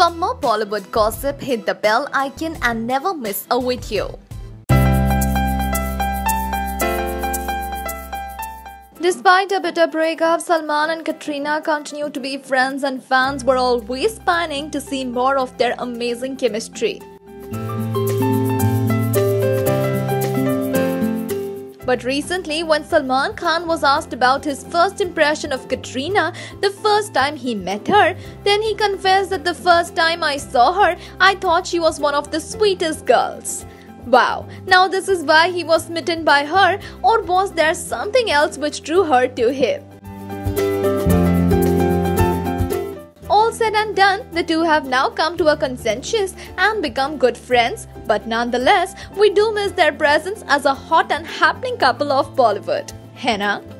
For more Bollywood gossip, hit the bell icon and never miss a video. Despite a bitter breakup, Salman and Katrina continue to be friends, and fans were always pining to see more of their amazing chemistry. But recently, when Salman Khan was asked about his first impression of Katrina the first time he met her, then he confessed that the first time I saw her, I thought she was one of the sweetest girls. Wow, now this is why he was smitten by her, or was there something else which drew her to him? All said and done, the two have now come to a consensus and become good friends, but nonetheless, we do miss their presence as a hot and happening couple of Bollywood, hai na?